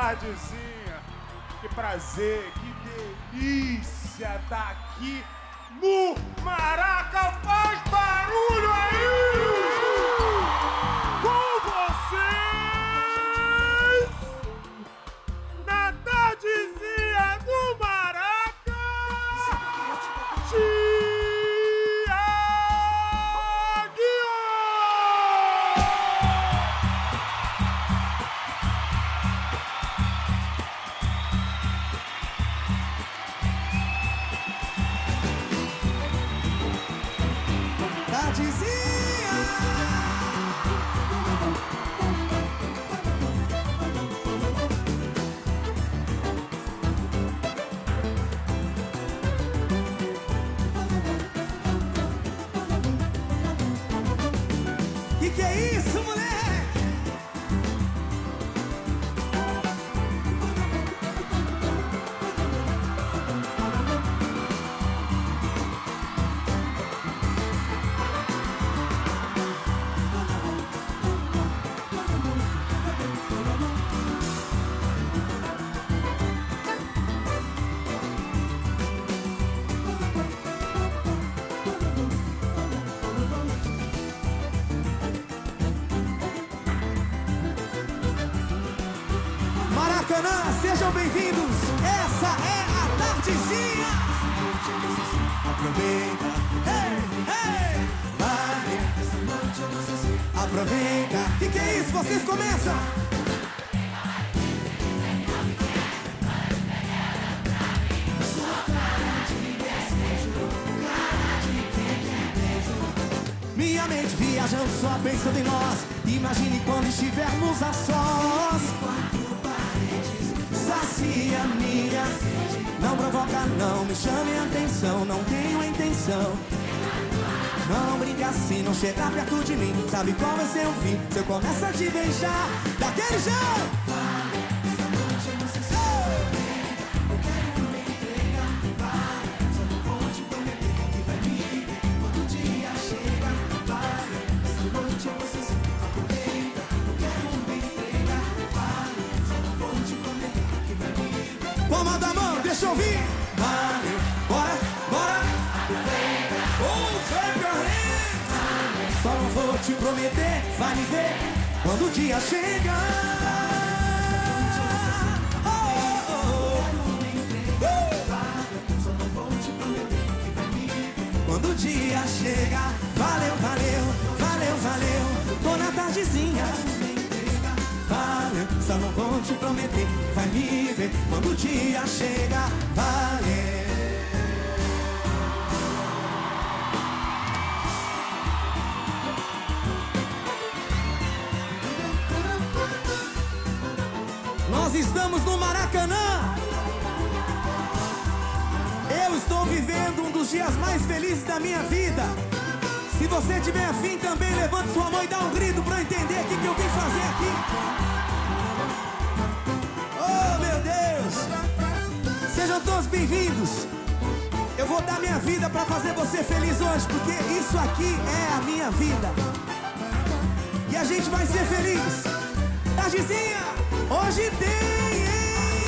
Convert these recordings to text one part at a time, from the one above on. Tardezinha, que prazer, que delícia tá aqui no Maraca, faz barulho aí! Com vocês, na Tardezinha do Maraca, que é isso, moleque? Sejam bem-vindos, essa é a Tardezinha. Aproveita, hey, hey. Vai, aproveita. Que é isso? Vocês começam. Minha mente viajando só pensando em nós. Imagine quando estivermos a sós. Sacia minha, não provoca não, me chame a atenção, não tenho a intenção. Não brinque assim, não chega perto de mim, sabe qual vai ser o fim, se eu começo a te beijar daquele jeito. Deixa eu ouvir. Valeu, bora, bora. Oh, clap your hands. Só não vou te prometer, vai me ver quando o dia chegar. Só não vou te prometer que vai me ver quando o dia chegar. Valeu, valeu, valeu, valeu. Tô na tardezinha. Valeu, só não vou te prometer, vai me ver quando o dia chegar. Valeu. Nós estamos no Maracanã. Eu estou vivendo um dos dias mais felizes da minha vida. Se você tiver afim também, levante sua mão e dá um grito pra eu entender o que eu vim fazer aqui. Oh, meu Deus! Sejam todos bem-vindos. Eu vou dar minha vida pra fazer você feliz hoje, porque isso aqui é a minha vida. E a gente vai ser feliz. Tardezinha, hoje tem, hein?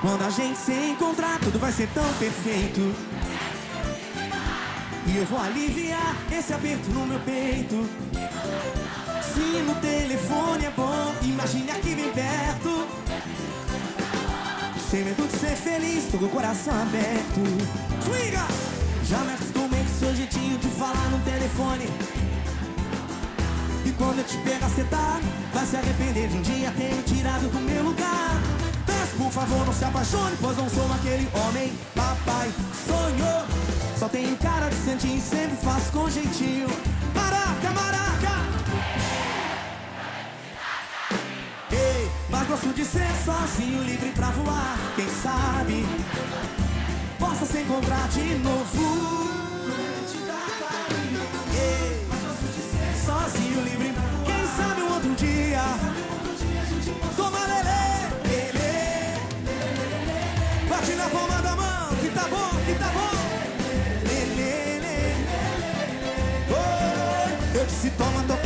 Quando a gente se encontrar, tudo vai ser tão perfeito. E eu vou aliviar esse aperto no meu peito. Se no telefone é bom, imagine aqui bem perto. Sem medo de ser feliz, tô com o coração aberto. Swinga! Já me acostumei com seu jeitinho de falar no telefone. E quando eu te pegar sentado, vai se arrepender de um dia ter me tirado do meu lugar. Peço, por favor, não se apaixone, pois não sou aquele homem. Papai sonhou. Só tenho cara de santinho, sempre faço com jeitinho. Maraca, maraca! Ei, mas gosto de ser sozinho, livre pra voar. Quem sabe possa se encontrar de novo. Ei, mas gosto de ser sozinho, livre. Quem sabe um outro dia. Toma lelê, lelê. Bate na palma da mão, que tá bom, que tá bom. Eu disse, toma, toma.